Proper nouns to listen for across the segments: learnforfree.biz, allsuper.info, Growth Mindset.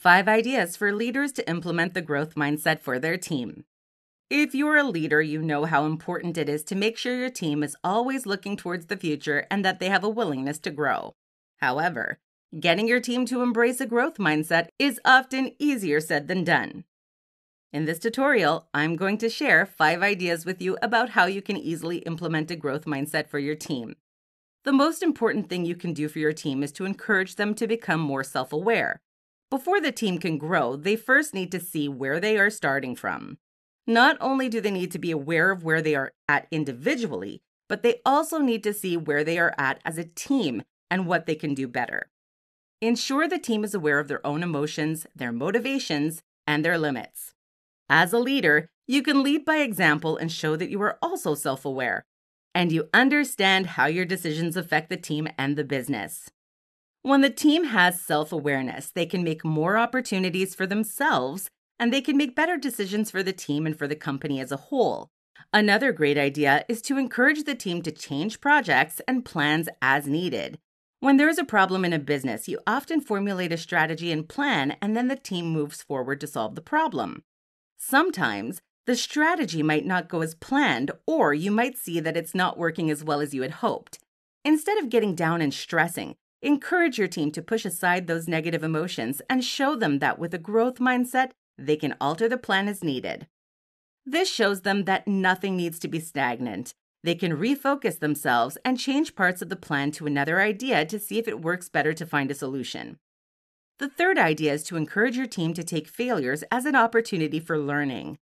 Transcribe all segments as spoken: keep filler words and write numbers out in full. Five ideas for leaders to implement the growth mindset for their team. If you're a leader, you know how important it is to make sure your team is always looking towards the future and that they have a willingness to grow. However, getting your team to embrace a growth mindset is often easier said than done. In this tutorial, I'm going to share five ideas with you about how you can easily implement a growth mindset for your team. The most important thing you can do for your team is to encourage them to become more self-aware. Before the team can grow, they first need to see where they are starting from. Not only do they need to be aware of where they are at individually, but they also need to see where they are at as a team and what they can do better. Ensure the team is aware of their own emotions, their motivations, and their limits. As a leader, you can lead by example and show that you are also self-aware, and you understand how your decisions affect the team and the business. When the team has self-awareness, they can make more opportunities for themselves, and they can make better decisions for the team and for the company as a whole. Another great idea is to encourage the team to change projects and plans as needed. When there is a problem in a business, you often formulate a strategy and plan, and then the team moves forward to solve the problem. Sometimes, the strategy might not go as planned, or you might see that it's not working as well as you had hoped. Instead of getting down and stressing, encourage your team to push aside those negative emotions and show them that with a growth mindset, they can alter the plan as needed. This shows them that nothing needs to be stagnant. They can refocus themselves and change parts of the plan to another idea to see if it works better to find a solution. The third idea is to encourage your team to take failures as an opportunity for learning.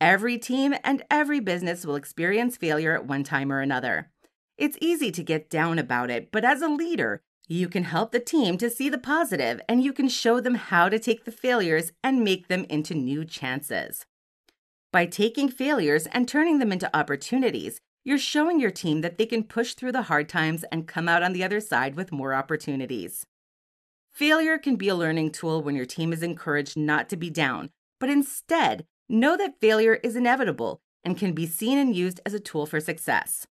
Every team and every business will experience failure at one time or another. It's easy to get down about it, but as a leader, you can help the team to see the positive, and you can show them how to take the failures and make them into new chances. By taking failures and turning them into opportunities, you're showing your team that they can push through the hard times and come out on the other side with more opportunities. Failure can be a learning tool when your team is encouraged not to be down, but instead, know that failure is inevitable and can be seen and used as a tool for success.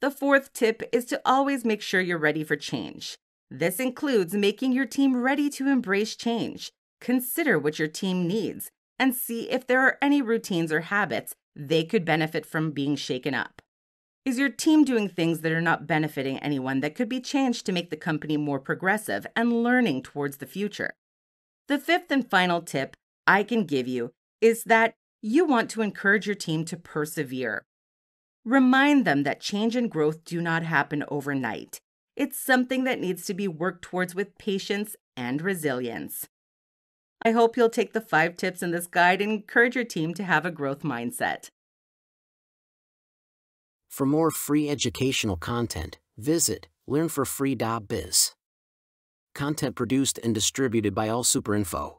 The fourth tip is to always make sure you're ready for change. This includes making your team ready to embrace change. Consider what your team needs and see if there are any routines or habits they could benefit from being shaken up. Is your team doing things that are not benefiting anyone that could be changed to make the company more progressive and learning towards the future? The fifth and final tip I can give you is that you want to encourage your team to persevere. Remind them that change and growth do not happen overnight. It's something that needs to be worked towards with patience and resilience. I hope you'll take the five tips in this guide and encourage your team to have a growth mindset. For more free educational content, visit learn for free dot biz. Content produced and distributed by all super info.